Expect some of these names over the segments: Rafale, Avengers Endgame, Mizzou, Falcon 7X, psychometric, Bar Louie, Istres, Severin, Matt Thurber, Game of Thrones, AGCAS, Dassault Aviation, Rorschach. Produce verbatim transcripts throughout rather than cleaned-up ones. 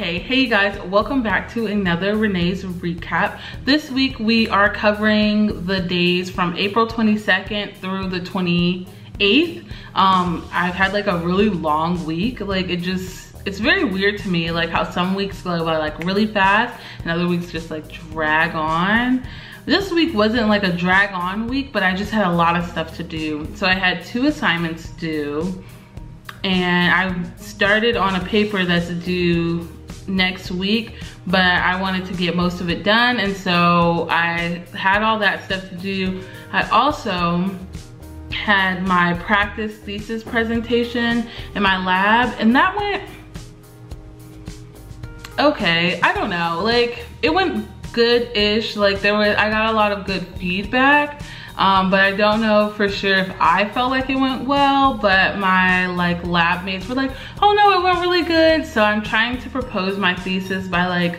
Okay, hey you guys, welcome back to another Renee's Recap. This week we are covering the days from April twenty-second through the twenty-eighth. Um, I've had like a really long week. Like it just, it's very weird to me like how some weeks go by like really fast and other weeks just like drag on. This week wasn't like a drag on week, but I just had a lot of stuff to do. So I had two assignments due. And I started on a paper that's due next week, but I wanted to get most of it done. And so I had all that stuff to do. I also had my practice thesis presentation in my lab, and that went okay. I don't know, like it went good-ish. Like there was, I got a lot of good feedback. Um, but I don't know for sure if I felt like it went well, but my like lab mates were like, oh no, it went really good. So I'm trying to propose my thesis by like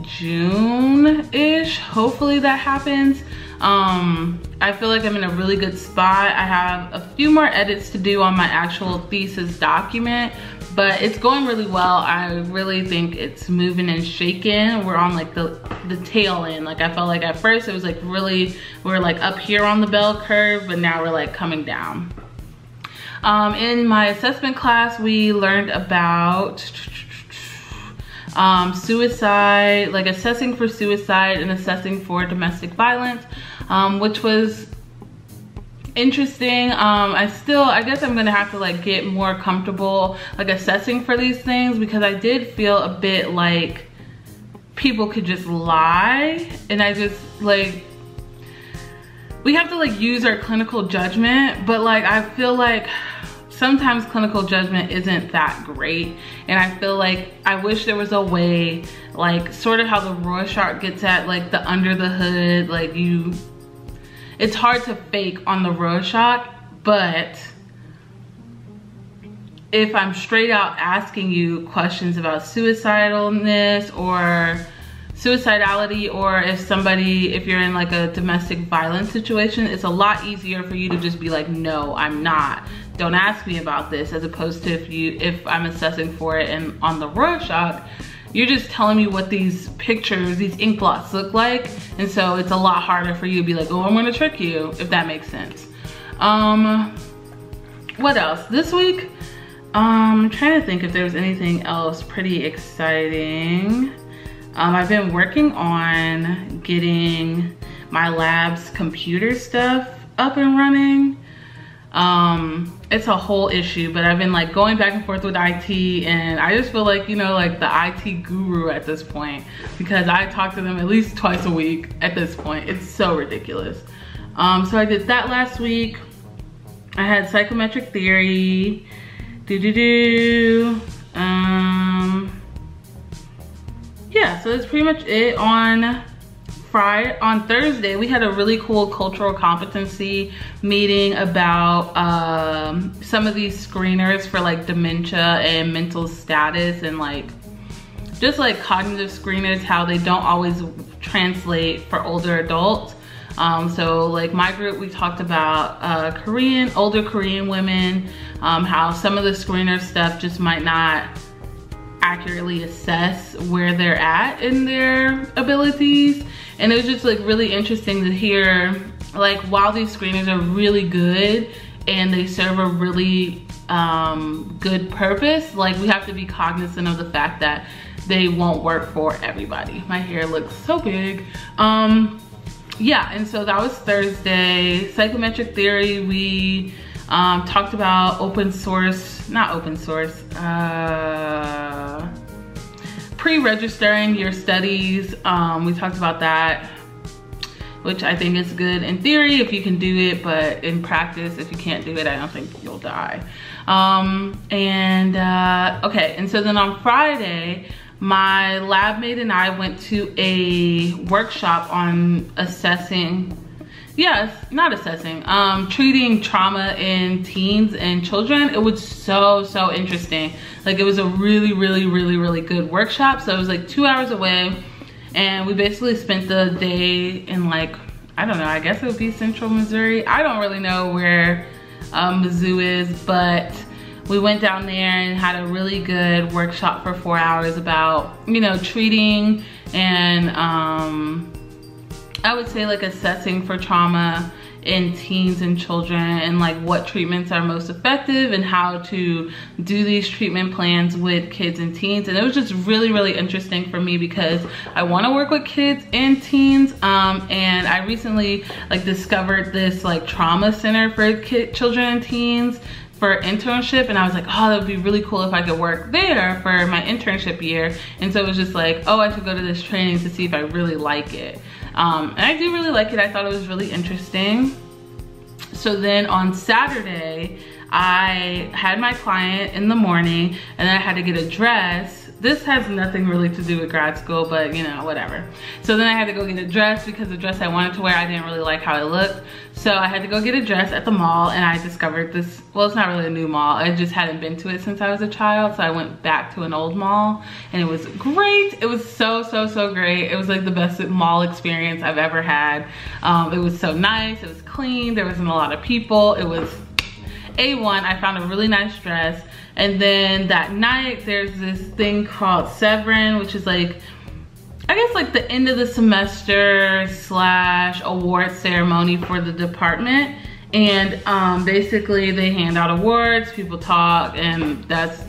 June-ish. Hopefully that happens. Um, I feel like I'm in a really good spot. I have a few more edits to do on my actual thesis document, but it's going really well. I really think it's moving and shaking. We're on like the, the tail end. Like I felt like at first it was like really, we were like up here on the bell curve, but now we're like coming down. Um, in my assessment class, we learned about um, suicide, like assessing for suicide and assessing for domestic violence, um, which was interesting. um I still I guess I'm gonna have to like get more comfortable like assessing for these things, because I did feel a bit like people could just lie, and I just like we have to like use our clinical judgment, but like I feel like sometimes clinical judgment isn't that great, and I feel like I wish there was a way, like sort of how the Rorschach gets at like the under the hood, like you it's hard to fake on the Rorschach, but if I'm straight out asking you questions about suicidalness or suicidality, or if somebody, if you're in like a domestic violence situation, it's a lot easier for you to just be like, no, I'm not. Don't ask me about this, as opposed to if you, if I'm assessing for it and on the Rorschach, you're just telling me what these pictures, these ink blots look like. And so it's a lot harder for you to be like, oh, I'm gonna trick you, if that makes sense. Um, what else? This week, um, I'm trying to think if there was anything else pretty exciting. Um, I've been working on getting my lab's computer stuff up and running. Um, it's a whole issue, but I've been like going back and forth with I T, and I just feel like, you know, like the I T guru at this point, because I talk to them at least twice a week at this point. It's so ridiculous. Um, so I did that last week. I had psychometric theory, do do do. Um, yeah, so that's pretty much it. On Friday, on Thursday, we had a really cool cultural competency meeting about um, some of these screeners for like dementia and mental status, and like just like cognitive screeners, how they don't always translate for older adults. Um, so like my group, we talked about uh, Korean, older Korean women, um, how some of the screener stuff just might not accurately assess where they're at in their abilities. And it was just like really interesting to hear, like while these screeners are really good and they serve a really um, good purpose, like we have to be cognizant of the fact that they won't work for everybody. My hair looks so big. Um, yeah, and so that was Thursday. Psychometric theory, we um, talked about open source, not open source, uh, pre-registering your studies. Um, we talked about that, which I think is good in theory if you can do it, but in practice, if you can't do it, I don't think you'll die. Um, and uh, okay, and so then on Friday, my lab mate and I went to a workshop on assessing, yes, not assessing, um, treating trauma in teens and children. It was so, so interesting. Like it was a really, really, really, really good workshop. So it was like two hours away, and we basically spent the day in like, I don't know, I guess it would be central Missouri. I don't really know where um, Mizzou is, but we went down there and had a really good workshop for four hours about, you know, treating and um, I would say like assessing for trauma in teens and children, and like what treatments are most effective and how to do these treatment plans with kids and teens. And it was just really, really interesting for me because I want to work with kids and teens, um, and I recently like discovered this like trauma center for kid, children and teens for internship, and I was like, oh, that would be really cool if I could work there for my internship year. And so it was just like, oh, I should go to this training to see if I really like it. Um, and I do really like it. I thought it was really interesting. So then on Saturday, I had my client in the morning and then I had to get a dress. This has nothing really to do with grad school, but you know, whatever. So then I had to go get a dress because the dress I wanted to wear, I didn't really like how it looked. So I had to go get a dress at the mall, and I discovered this, well, it's not really a new mall. I just hadn't been to it since I was a child. So I went back to an old mall and it was great. It was so, so, so great. It was like the best mall experience I've ever had. Um, it was so nice. It was clean. There wasn't a lot of people. It was A one. I found a really nice dress. And then that night, there's this thing called Severin, which is like, I guess like the end of the semester slash award ceremony for the department. And um, basically they hand out awards, people talk, and that's,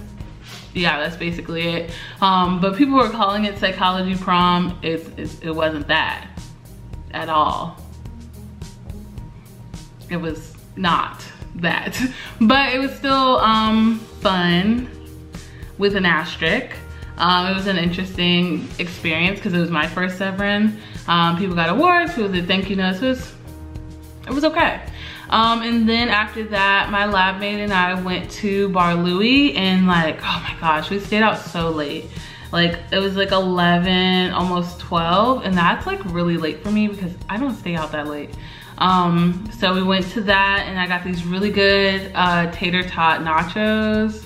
yeah, that's basically it. Um, but people were calling it psychology prom. It's, it's, it wasn't that at all. It was not that, but it was still um, fun with an asterisk. Um, it was an interesting experience because it was my first Severin. Um, people got awards, people did thank you notes. It was, it was okay. Um, and then after that, my lab mate and I went to Bar Louie, and like, oh my gosh, we stayed out so late. Like it was like eleven, almost twelve, and that's like really late for me because I don't stay out that late. Um, so we went to that and I got these really good uh, tater tot nachos.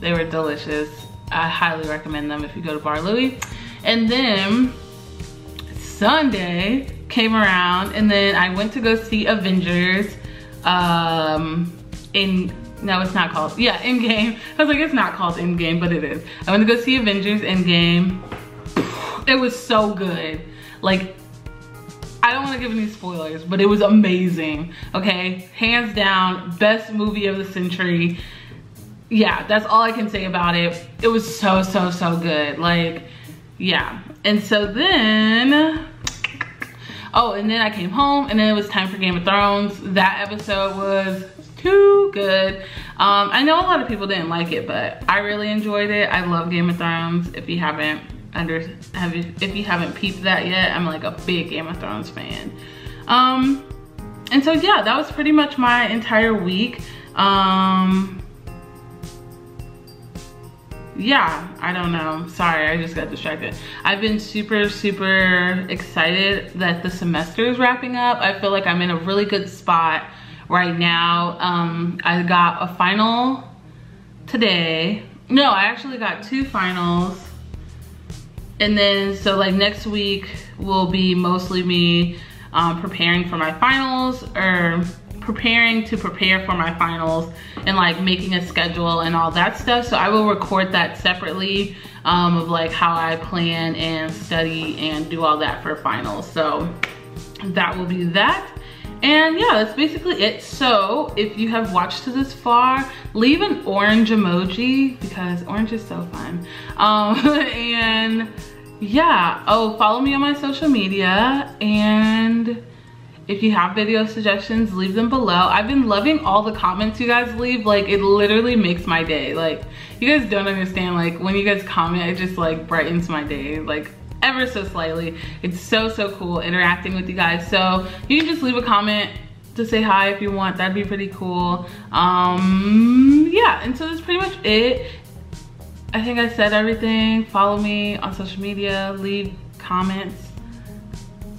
They were delicious. I highly recommend them if you go to Bar Louie. And then Sunday came around and then I went to go see Avengers um, in, no it's not called, yeah, Endgame. I was like, it's not called Endgame, but it is. I went to go see Avengers Endgame. It was so good. Like, I don't want to give any spoilers, but it was amazing, okay? Hands down, best movie of the century. Yeah, that's all I can say about it. It was so, so, so good. Like, yeah. And so then, oh, and then I came home and then it was time for Game of Thrones. That episode was too good. Um, I know a lot of people didn't like it, but I really enjoyed it. I love Game of Thrones. If you haven't, Under, have you, if you haven't peeped that yet, I'm like a big Game of Thrones fan. Um, and so yeah, that was pretty much my entire week. Um, yeah, I don't know. Sorry, I just got distracted. I've been super, super excited that the semester is wrapping up. I feel like I'm in a really good spot right now. Um, I got a final today. No, I actually got two finals. And then, so like next week will be mostly me um, preparing for my finals, or preparing to prepare for my finals, and like making a schedule and all that stuff. So I will record that separately um, of like how I plan and study and do all that for finals. So that will be that. And yeah, that's basically it. So if you have watched to this far, leave an orange emoji because orange is so fun. Um, and yeah, oh, follow me on my social media. And if you have video suggestions, leave them below. I've been loving all the comments you guys leave. Like it literally makes my day. Like you guys don't understand, like when you guys comment, it just like brightens my day. Like ever so slightly. It's so, so cool interacting with you guys. So you can just leave a comment to say hi if you want. That'd be pretty cool. Um, yeah, and so that's pretty much it. I think I said everything. Follow me on social media, leave comments.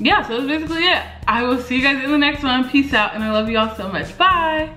Yeah, so that's basically it. I will see you guys in the next one. Peace out, and I love you all so much. Bye.